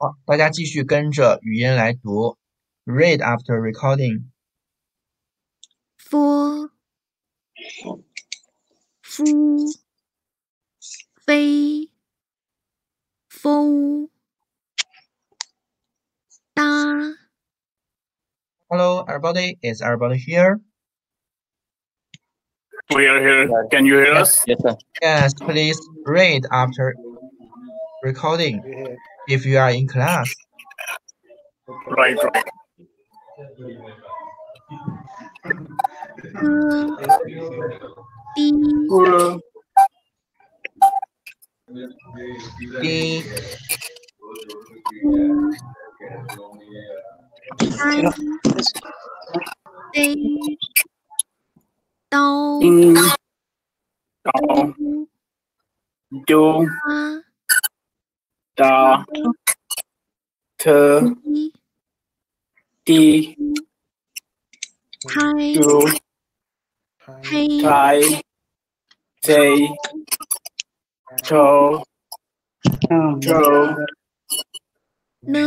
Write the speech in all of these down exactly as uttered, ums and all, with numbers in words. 好，大家继续跟着语音来读 ，read after recording. Fu, fu, fei, fou, da. Hello, everybody. Is everybody here? We are here. Can you hear yes. us? Yes, sir. Yes, please read after recording if you are in class. Right, right. Hello. Ding, dong, do, da, te, di, do, tai, say, cho, cho, no,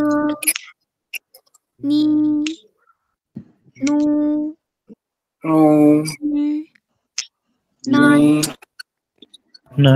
ni, no. No. No. No. No.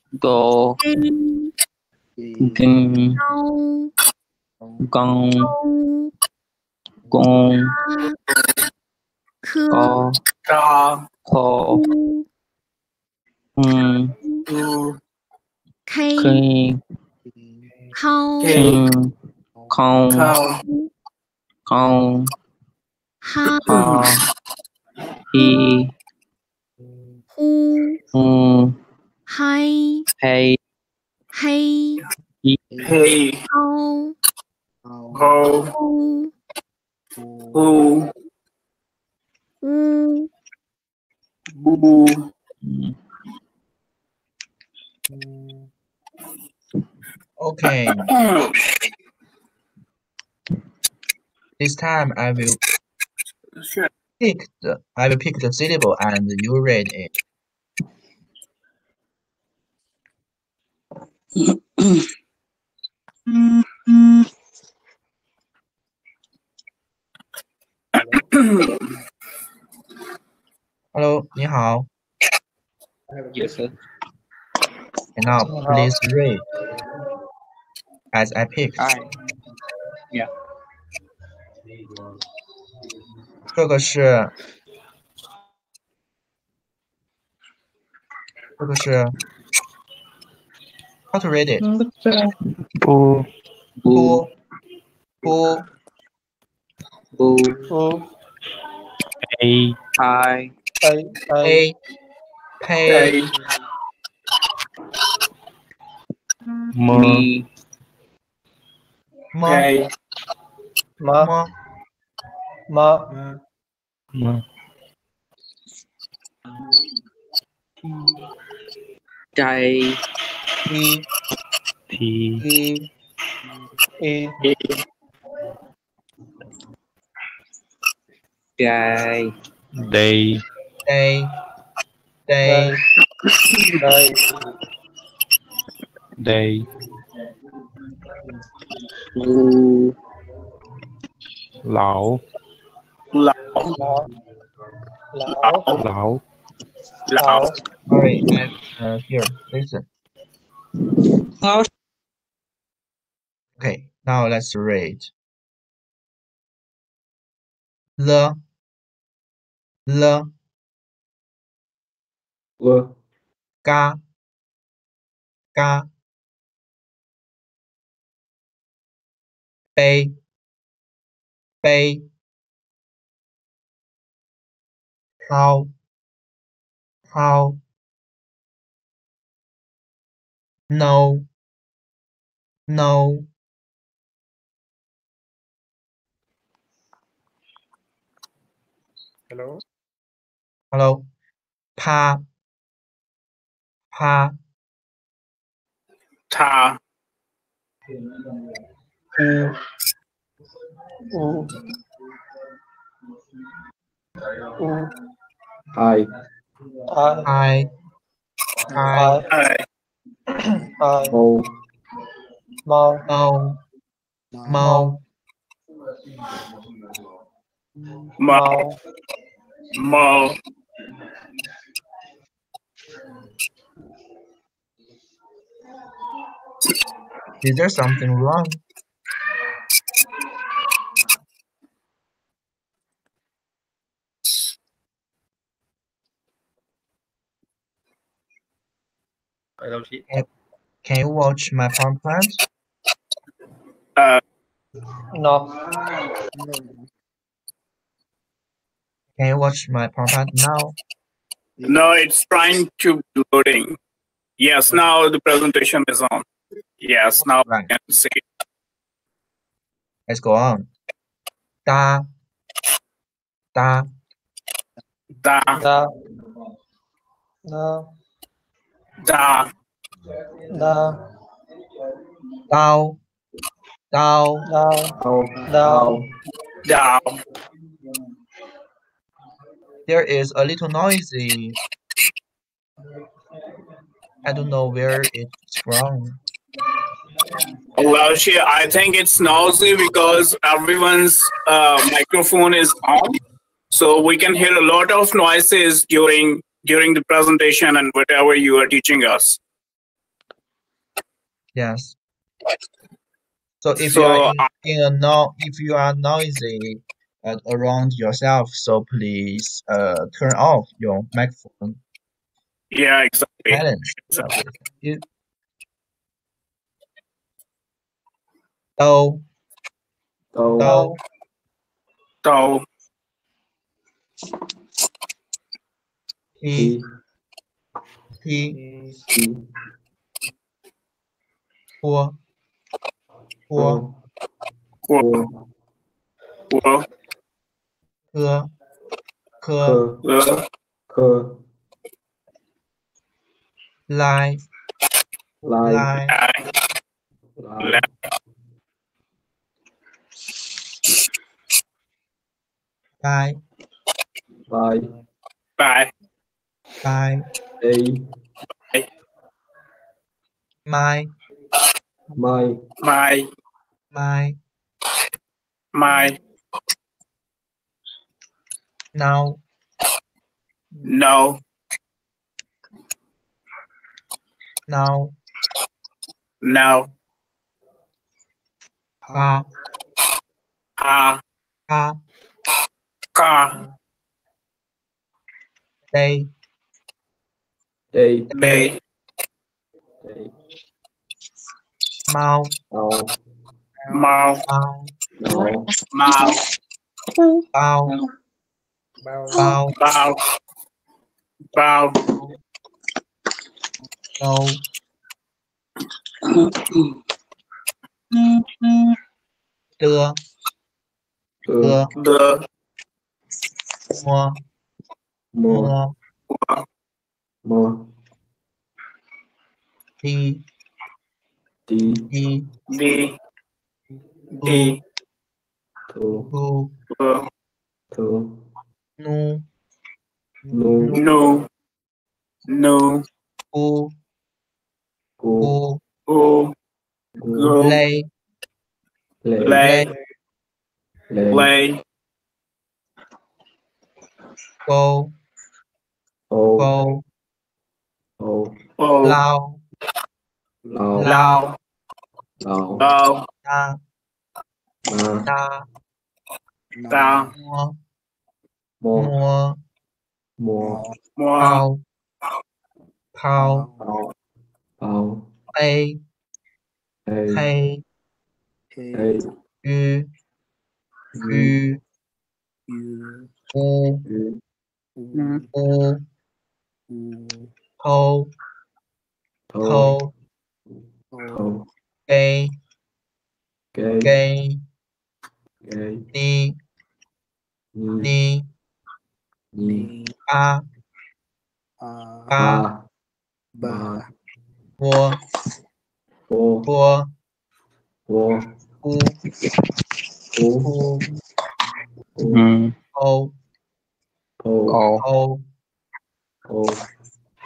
go, gang, gang, gong, go, go, um, k, kong, kong. Kong, ha, he, who, hi, hey, hey, hey, ho, ho, who, who, boo boo, okay. This time I will pick the I will pick the syllable and you read it. Hello, 你好. Yes, sir. And now please read as I pick. I, yeah. 这个是，这个是 ，how to read it？ 不不不不不 ，a i a pay me me me Ma, ma, dai, ti, ti, e, dai, dai, dai, dai, dai, lu, lao. Lao, lao, lao, lao. Sorry, and uh, here, listen. Lao. Okay, now let's read. The, the, the, ga, ga, bay, bay. How, how, no, No. Hello. Hello. Pa. Pa. Ta. U. U. U. I. I. I. I. O. Mo. Mo. Mo. Mo. Mo. Is there something wrong? I don't see. Can you watch my farm plans? Uh, no. Can you watch my farm plan now? No, it's trying to loading. Yes, now the presentation is on. Yes, now right. I can see. Let's go on. Da. Da. Da. Da. Da. Da. Da. Dao. Dao. Dao. Dao. Dao. There is a little noisy. I don't know where it's from. Well, she, I think it's noisy because everyone's uh, microphone is on, so we can hear a lot of noises during during the presentation and whatever you are teaching us. Yes. So if so, you are in, in a no, if you are noisy uh, around yourself, so please uh, turn off your microphone. Yeah, exactly. Challenge. Exactly. It, Do. Do. Do. Do. He. He. Wo. Wo. Wo. Wo. Ke. Ke. Ke. Lie. Lie. Lie. Lie. Bye. Bye. Bye. Bye. Bye. My. My. My. My. My. No. No. No. No. Ah. Ah. Ah. Car. They. They. They. Mouth. Mouth. Mouth. Mouth. Mouth. Bow. Bow. Bow. Bow. Bow. The. The. The. More, more, more, more. D, D, D, D, D. Two, two, two. No, no, no. Go, go, go. Play, play, play. Go, go, go, low, low, low, low, low, da, da, da, more, more, more, pow, pow, pow, a, a, a, u, u, u. O, O, O, O, cây cây cây ni ni ni a a ba wo wo wo wo u u u o o o o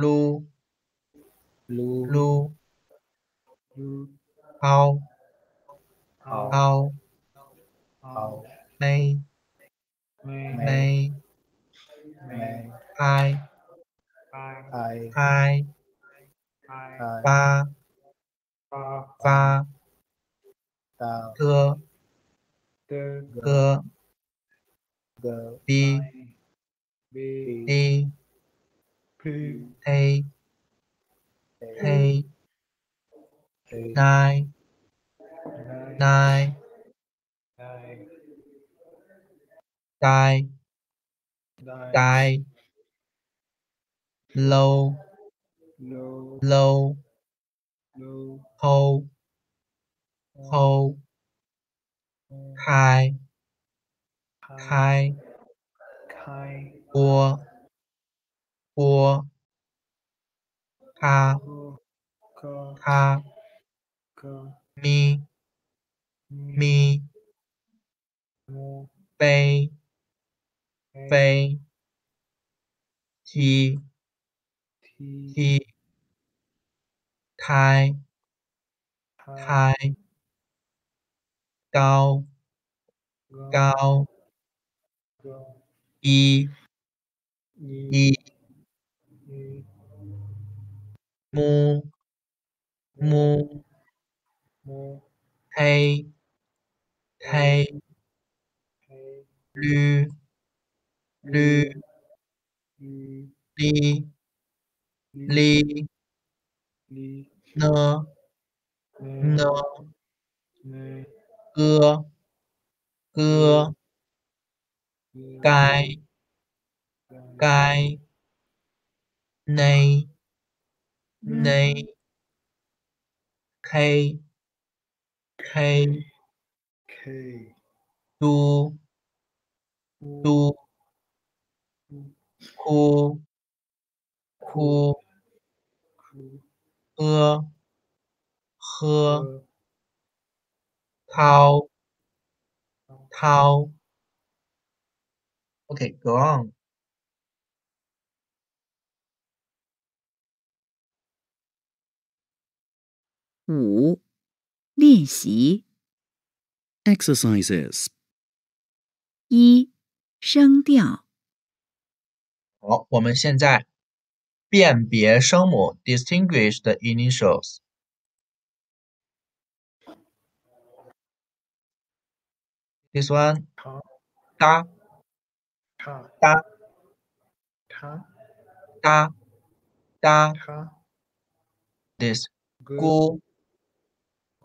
lu lu lu ao ao ao nay nay ai ai ai ba ba thưa thưa bi đi hay hay nine nine die die low low ho ho high high war war ha ha me me bay bay he he tie tie gao gao e e mu mu Hey, hey, lu, lu, li, li, no, no, gơ, gơ, cài, cài, này, này, hay. K K do do cool cool uh her cow cow okay go on Ooh. 练习 Exercises 一声调好，我们现在辨别声母 Distinguish the initials 第三 ta ta ta ta ta this gu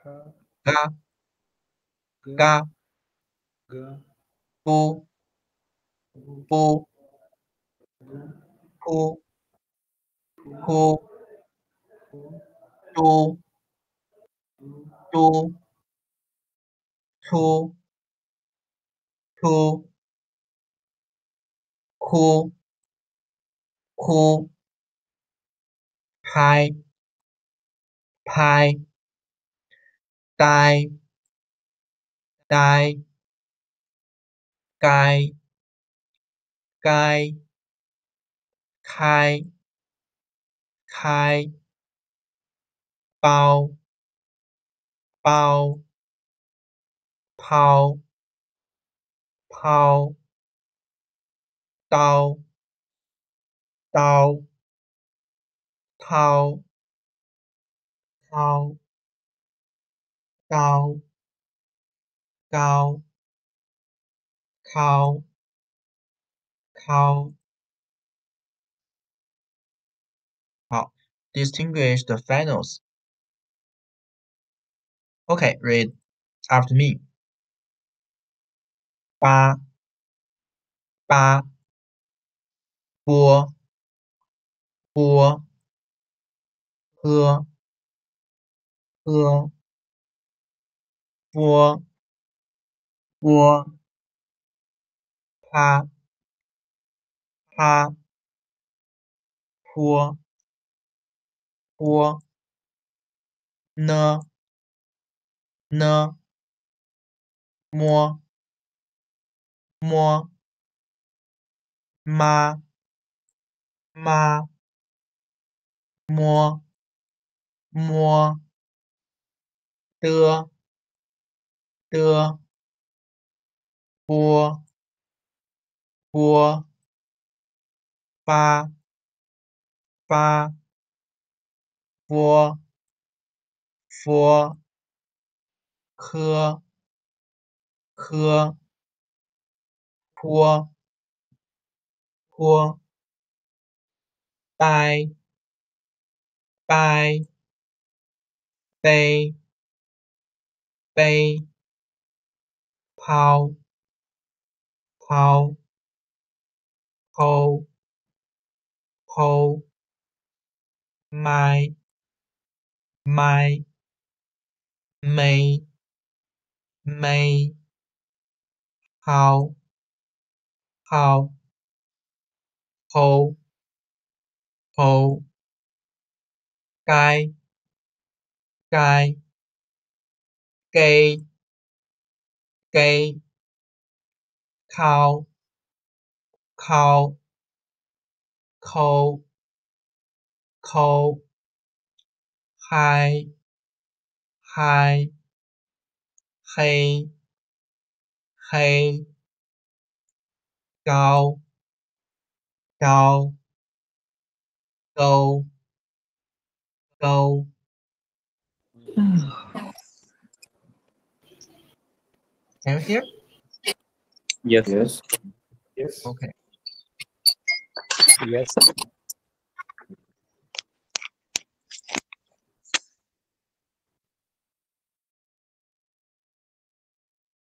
ta, ga. Ga, bu, bu, pu, pu, du, du, tu, tu, ku, ku, pai, pai, tai tai kai kai kai kai bao bao pao pao tao tao tao tao cao cao cao cao. How distinguish the finals. Okay, read after me. Ba ba bo bo he he Bo, bo, pa, pa, po, po, ne, ne, mo, mo, ma, ma, mo, mo, de. De, bo, bo, ba, ba, bo, fo, ke, ke, po, po, bai, bai, bei, bei. Pow, pow, pow, pow, my, my, may, may, how, how, ho, ho, guy, guy, gay. Gay, cow, cow, cow, cow, high, high, hey, hey, go, go, go, go. Can you hear? Yes. Yes. Yes. Okay. Yes.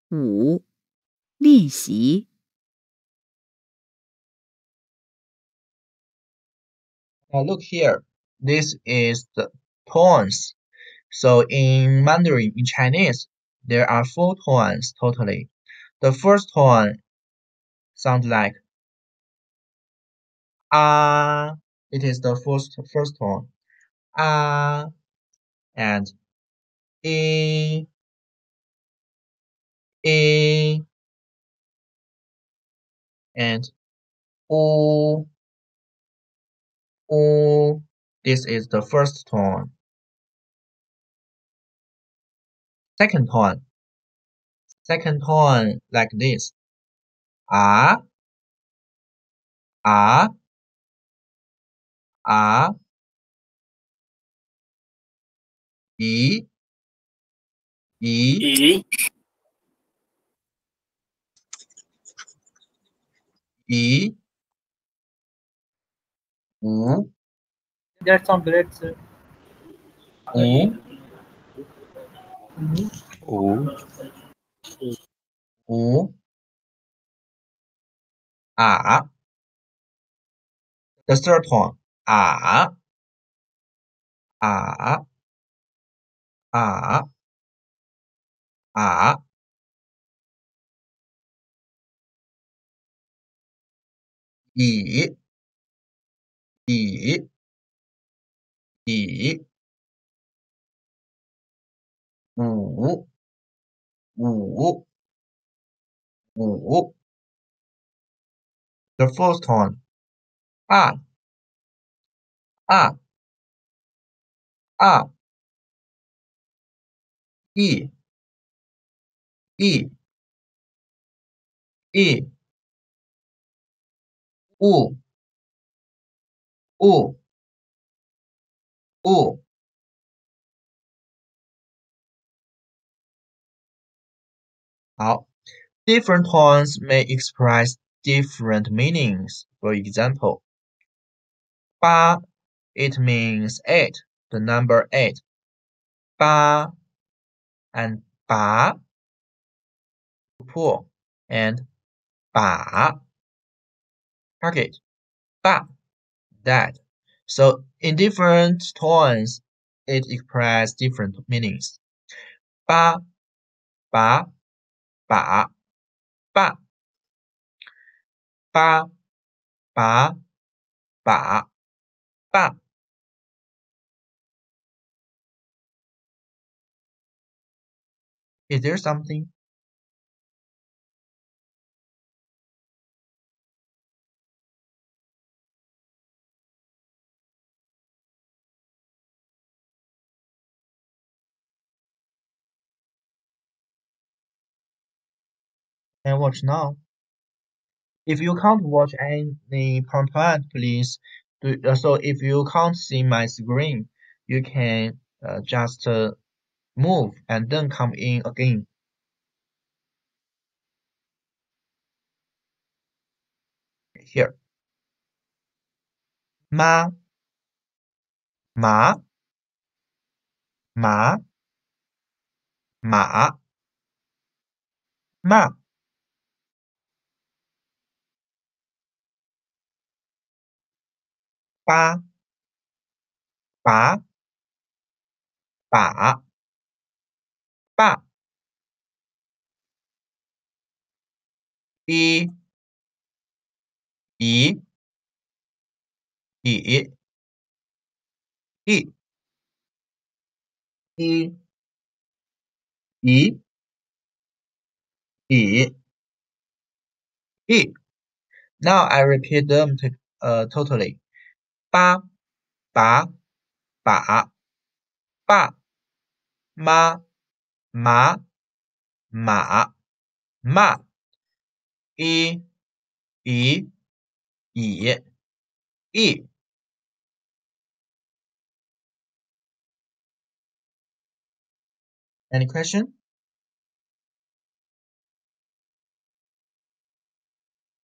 five. 练习. Now look here. This is the tones. So in Mandarin, in Chinese, there are four tones totally. The first tone sounds like ah. Uh, it is the first first tone ah, uh, and e e and o o. This is the first tone. Second tone, second tone like this, ah, ah, ah, e, e, e, u. That's on the right. U. O, o, a. The third tone, a, a, a, a. E, e, e. 五五五。The first one, ah, ah, ah, e, e, e, u, u, u. How different tones may express different meanings. For example, ba, it means eight, the number eight. Ba and ba, pull, and ba, target, ba, that. So in different tones, it expresses different meanings. Ba, ba, ba, ba. Ba, ba, ba, ba. Is there something? And watch now. If you can't watch any PowerPoint, please do uh, so. If you can't see my screen, you can uh, just uh, move and then come in again. Here, ma, ma, ma, ma, ma. Ba, ba, ba, ba. E, e, e, e, e, e, e, e. Now I repeat them to, uh, totally. Ba, ba, ba, ba, ma, ma, ma, ma, e, e, e, e. Any question?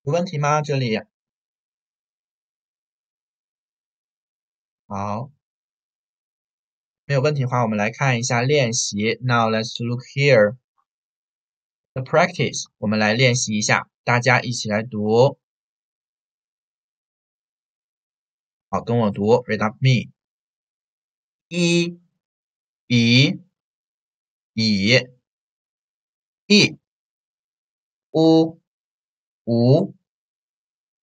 No 问题吗？这里。 好，没有问题的话，我们来看一下练习。Now let's look here. The practice， 我们来练习一下，大家一起来读。好，跟我读 ，read up me. E, e, e, e, u, u, u,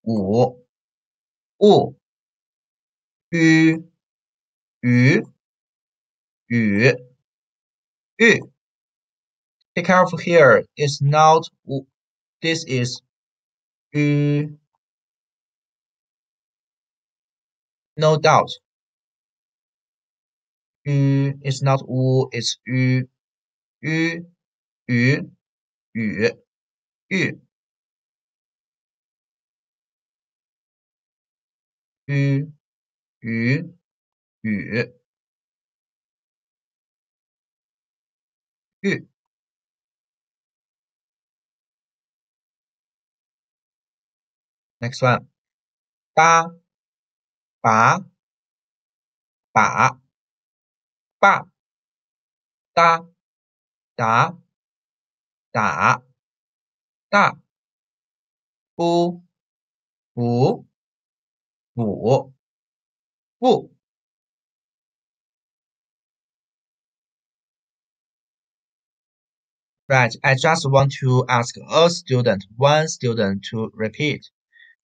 u. U, U, U, U. Take careful here. It's not U. This is U. No doubt. U is not U. It's U. U, U, U, U. U. 雨雨雨。Next one， 八八把把哒哒打大不不补。 不，right. I just want to ask a student, one student, to repeat,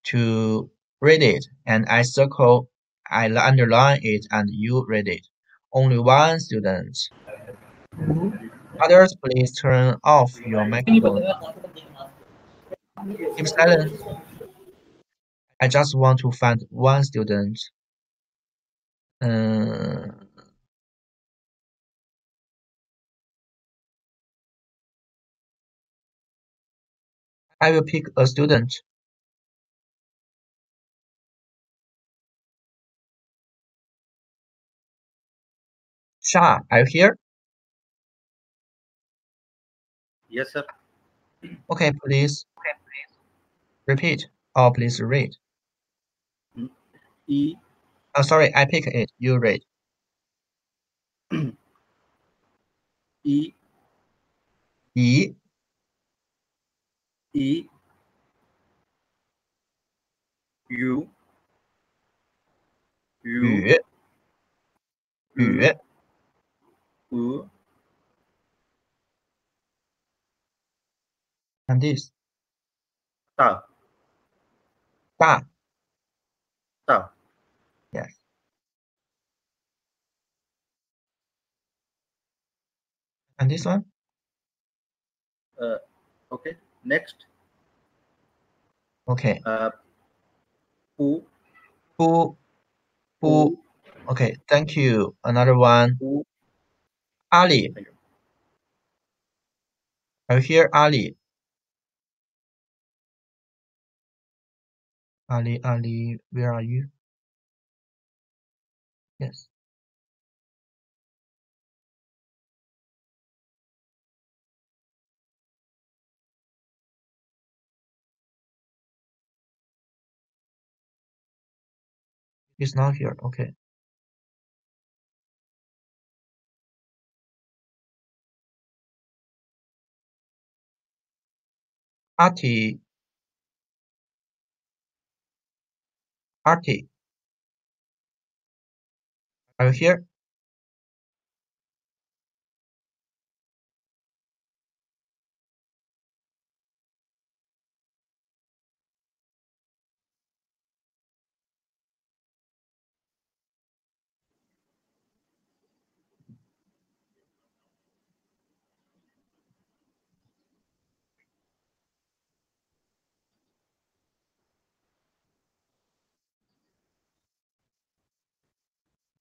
to read it, and I circle, I underline it, and you read it. Only one student. Mm-hmm. Others, please turn off your microphone. Keep silent. I just want to find one student. Uh, I will pick a student. Sha, are you here? Yes, sir. Okay, please. Okay, please. Repeat or please read. E. Oh, sorry, I pick it. You read. E. E. E. U. U. U. U. And this. Da. Da. Da. Yes. And this one? Uh, okay. Next. Okay. Uh, Pu. Pu. Pu. Okay. Thank you. Another one. Pu. Ali. Thank you. Are you here, Ali? Ali, Ali, where are you? Yes. He's not here. Okay. Ati. Artie, are you here?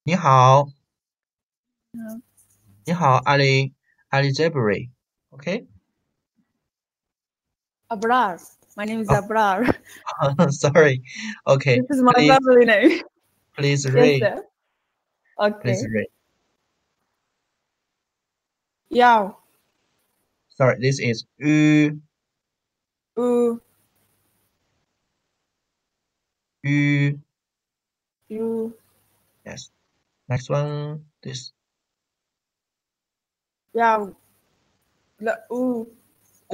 Ni hao. Yeah. Ni hao, Ali, Ali Jabari. Okay. Abrar. My name is oh. Abrar. Sorry. Okay. This is my please, family name. Please read. Yes, okay. Please read. Yao. Sorry, this is U. U. U. U. Yes. Next one, this. Yeah. La, ooh.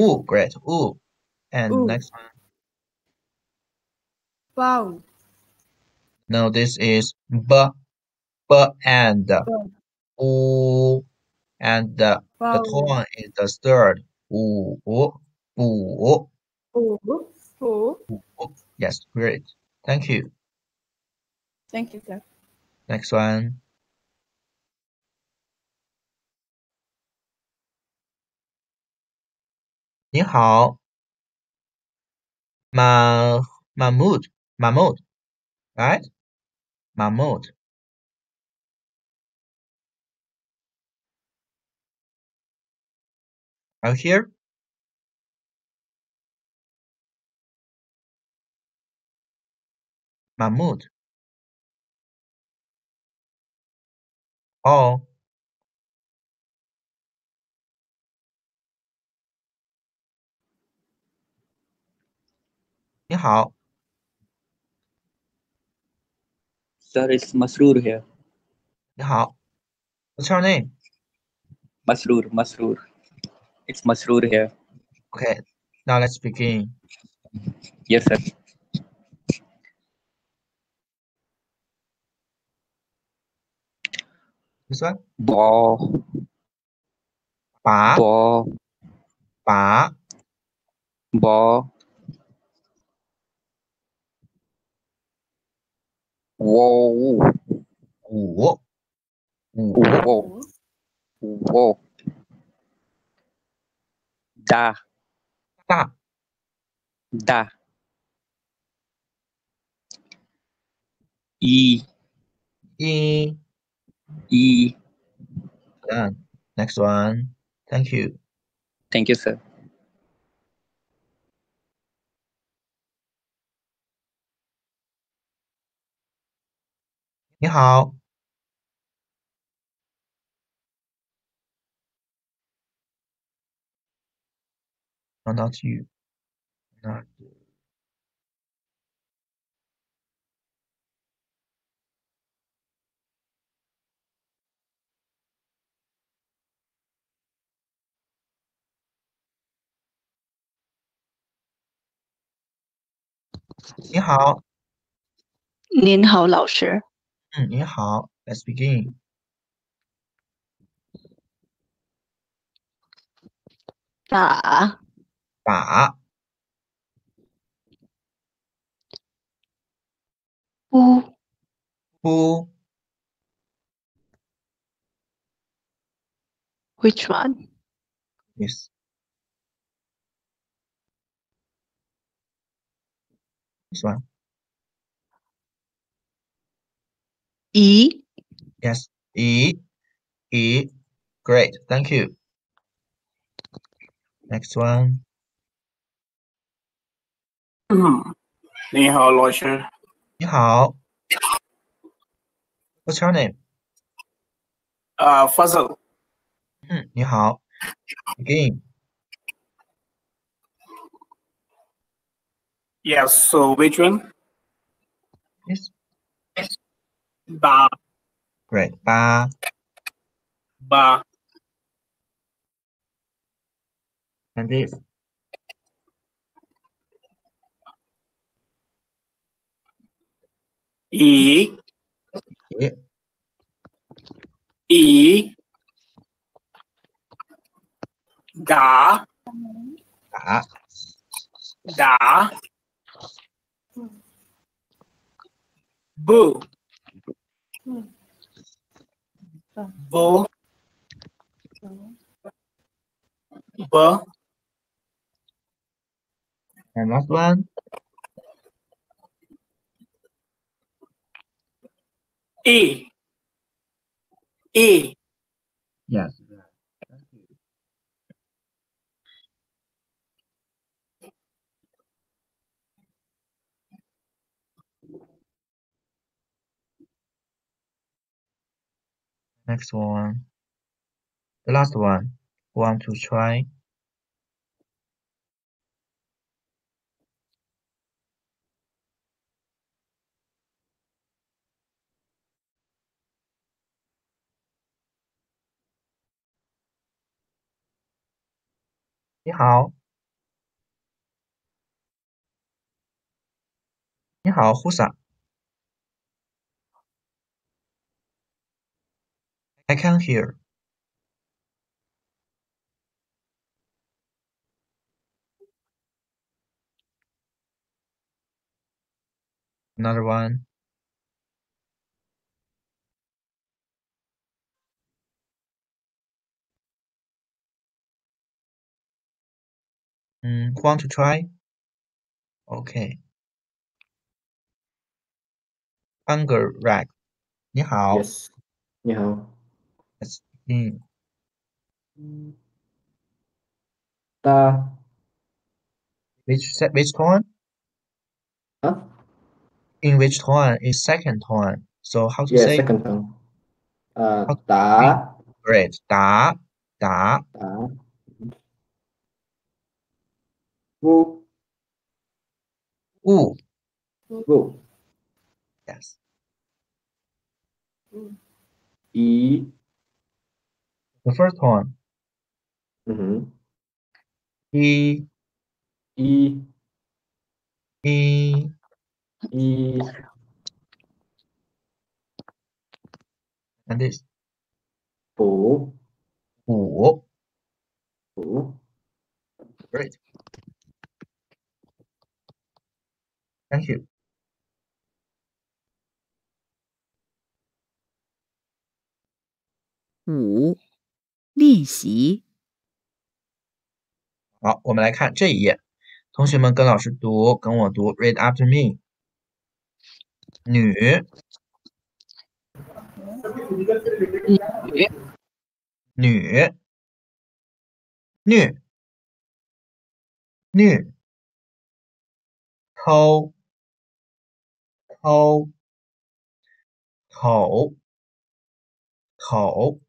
Ooh, great. Ooh. And ooh. Next one. Wow. No, this is B, B and B. Ooh. And the, wow. The tone is the third. Ooh, ooh, ooh. Ooh, ooh. Ooh. Yes, great. Thank you. Thank you, sir. Next one. Ni hao. Ma Mahmoud. Mahmoud. Right? Mahmoud. Are you here? Mahmoud. Oh. Ni hao. Sir, it's Masroor here. Ni hao. What's your name? Masroor, Masroor. It's Masroor here. Okay, now let's begin. Yes, sir. This one? Ball. Ba. Ball. Ba. Ball. Whoa. Whoa. Whoa. Whoa. Whoa. Da, ta, da. E, e, e. Done. Next one. Thank you. Thank you, sir. You how? No, not you. Not you. Ni hao. Ni hao, Lao师. Ni hao. Let's begin. Da. Da. Bu. Bu. Which one? Yes. This one. E. Yes. E. E. Great. Thank you. Next one. Mm. 你好, Lawyer. 你好. What's your name? Uh, Fazal. Mm, 你好. Again. Yes, so which one? Yes. Ba. Great. Ba. Ba. And this. E. E. E. Da. Da. Da. Boo. Boo. Boo. And last one. E. E. Yes. Thank you. Next one, the last one. Want to try? Ni hao. Ni hao, who's that? I can hear. Another one. Mm, want to try? Okay. Hunger rack. Ni hao. Yes. Ni hao. Let's begin. Da. Which set? Which tone? Huh? In which tone is second tone? So how to yeah, say? Second tone. Uh, da. Great. Da. Da. Da. Woo. Woo. Woo. Yes. E. The first one. Mm-hmm. E. E. E. E. And this. Bu. Bu. Bu. Great. Thank you. five. 练习好，我们来看这一页，同学们跟老师读，跟我读 ，read after me。女，女，女，女，女，偷，偷，口，口，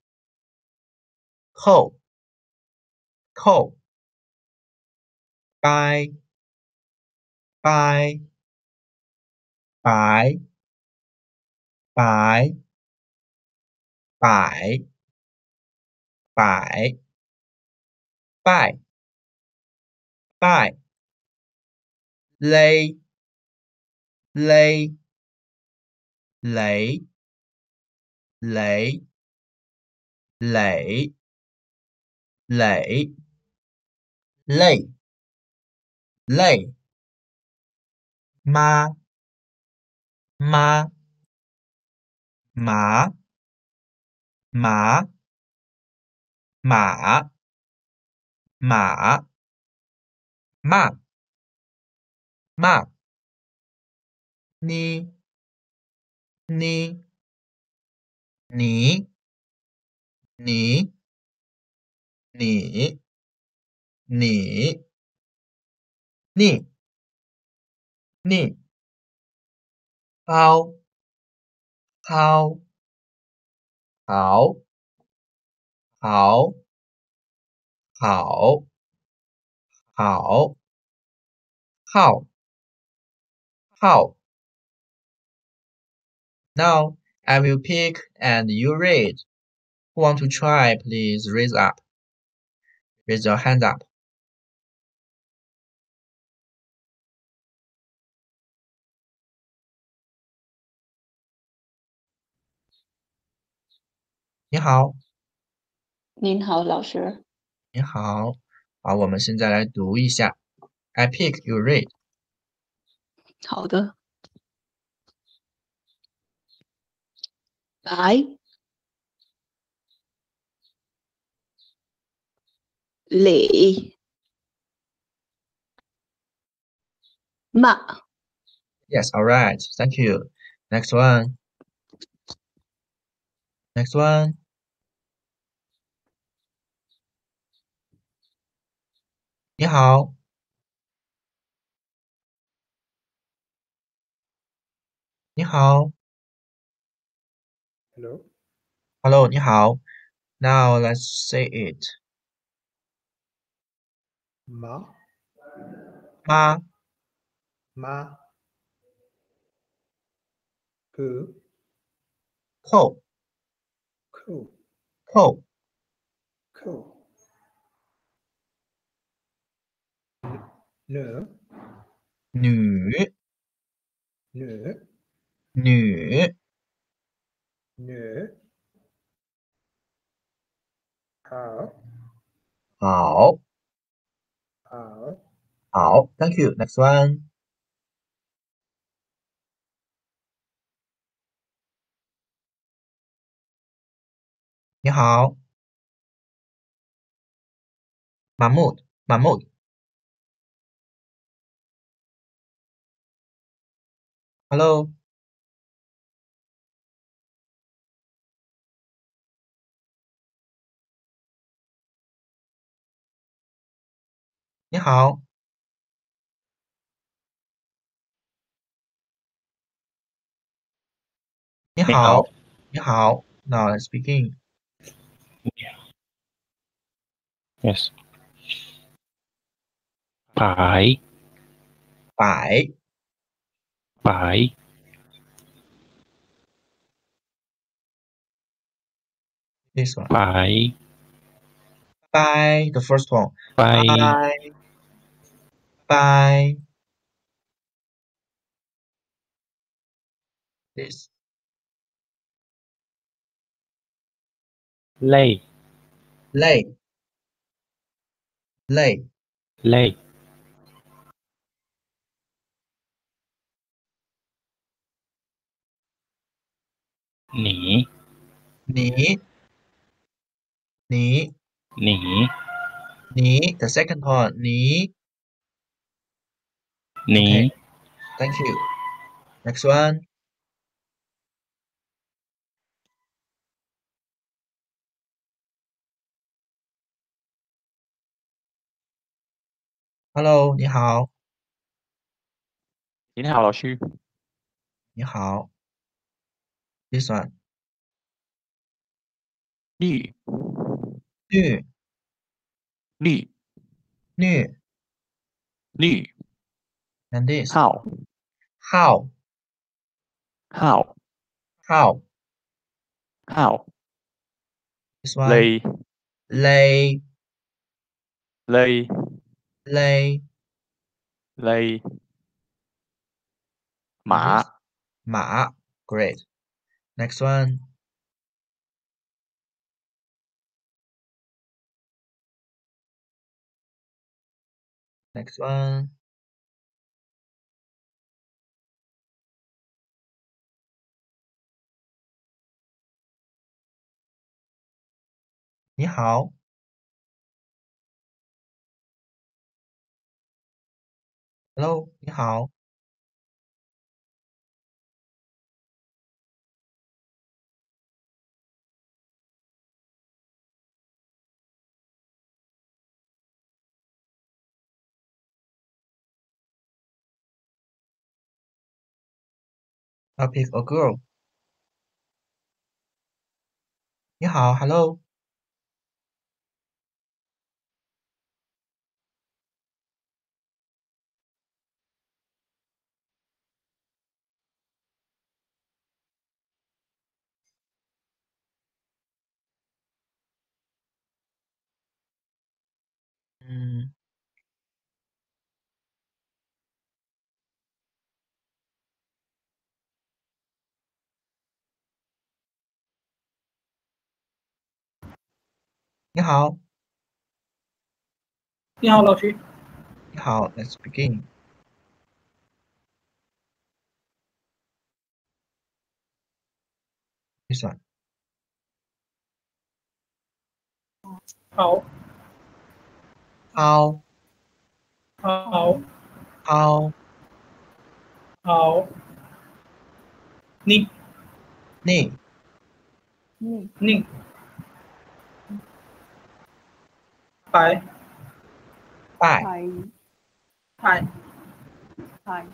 扣，扣。掰，掰，摆，摆，摆，摆，拜，拜，勒，勒，垒，垒，垒，垒，累。累，妈，妈，马，马，马，马，骂，骂，你，你，你，你，你，你。你，你，包，包，好，好，好，好，好，好。Now I will pick and you read. Who want to try? Please raise up. Raise your hand up.你好，您好，老师。你好，好，我们现在来读一下。I pick, you read. 好的。摆，垒，骂。Yes, all right. Thank you. Next one. Next one. 你好，你好 ，Hello, hello， 你好。Now let's say it. 妈，妈，妈，扣，扣，扣，扣，扣。女，女，女，女，女，好，好，好，好 ，Thank you. Next one. 你好 ，Mahmoud, Mahmoud. Hello， 你好，你好，你好。Now let's begin. Yes. 摆，摆。摆，摆，摆 ，the first one， 摆，摆 ，this， 累，累，累，累。你，你，你，你， Ni, the second one. Ni. Ni. Okay. Thank you. Next one. Hello, 你好。你好，老师。你好。This one. 绿。绿。绿。绿。绿。And this. How. How. How. How. How. This one. Lay. Lay. Lay. Lay, lay, ma, ma. Great. Next one. Next one. Ni hao. Hello, 你好。I'll pick a girl. 你好 ，Hello。Mm. Ni hao. Ni hao, 老师. Ni hao, let's begin. This one. How. How. How. How. How. Ni. Ni. Ni. Bye. Bye. Bye. Bye.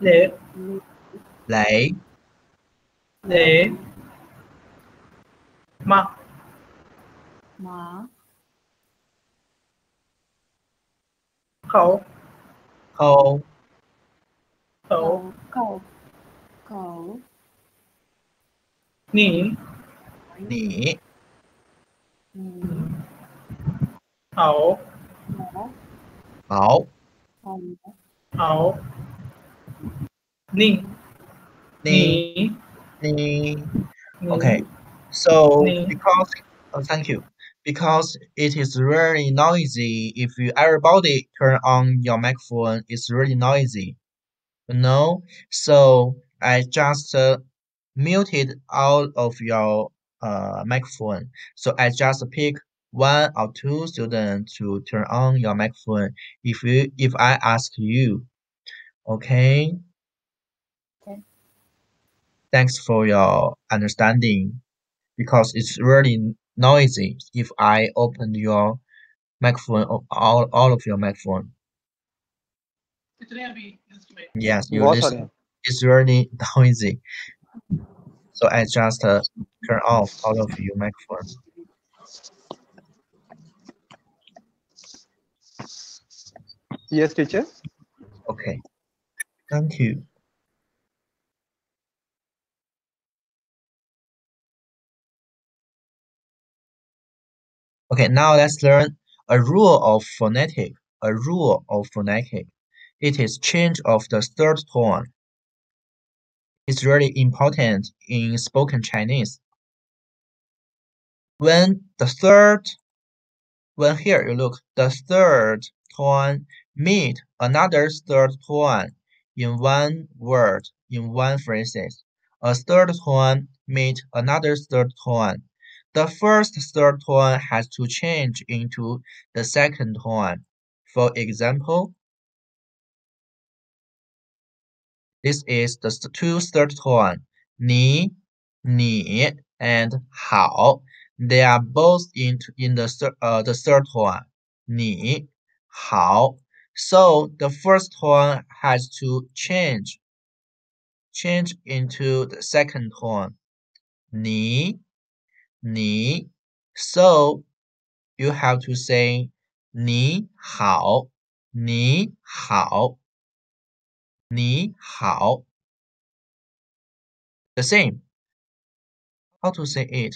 Lay. Lay. Lay. Ma. Ma. Khẩu. Khẩu. Khẩu. Khẩu. Khẩu. Nỉ. Nỉ. Khẩu. Khẩu. Khẩu. Nỉ. Nỉ. Nỉ. Okay. So because oh, thank you. Because it is really noisy. If you everybody turn on your microphone, it's really noisy. You know? So I just uh, muted all of your uh, microphone. So I just pick one or two students to turn on your microphone if you if I ask you. Okay? Okay. Thanks for your understanding. Because it's really noisy if I open your microphone, all, all of your microphone. It's an yes, you what listen. It? It's really noisy. So I just uh, turn off all of your microphone. Yes, teacher. Okay. Thank you. Okay, now let's learn a rule of phonetic. A rule of phonetic. It is change of the third tone. It's really important in spoken Chinese. When the third, when here you look, the third tone meet another third tone in one word, in one phrase. A third tone meet another third tone. The first third tone has to change into the second tone. For example, this is the two third tone, ni, ni, and hao. They are both in, in the, thir uh, the third tone, ni, hao. So the first tone has to change, change into the second tone, ni, ni. So you have to say ni hao, ni hao, ni hao. The same. How to say it?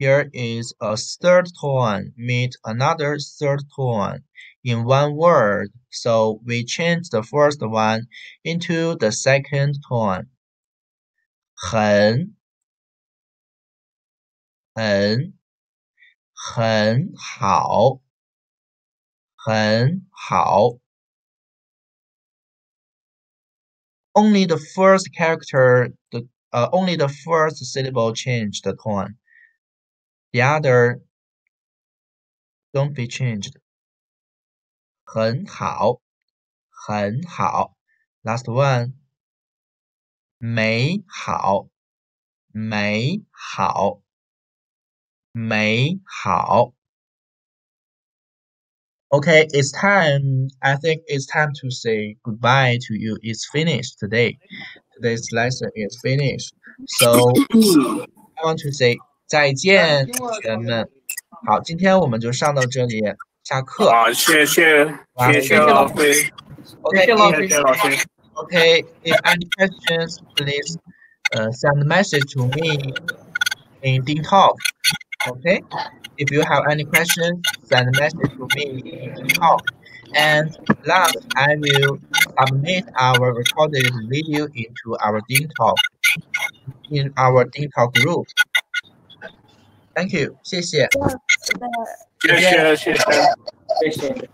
Here is a third tone meet another third tone in one word. So we change the first one into the second tone. 很, 很, 很好, 很好. Only the first character, the uh, only the first syllable changed the tone. The other don't be changed. 很好, 很好. Last one. 美好, 美好, 美好. Okay, it's time. I think it's time to say goodbye to you. It's finished today. Today's lesson is finished. So I want to say 再见，人们。好，今天我们就上到这里，下课。好，谢谢，谢谢老师。OK， 谢谢老师。OK， if any questions, please, uh, send message to me in Ding Talk. OK, if you have any questions, send message to me in Ding Talk. And last, I will submit our recorded video into our Ding Talk, in our Ding Talk group. Thank you， 谢谢，谢谢，谢谢，谢谢，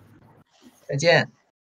再见。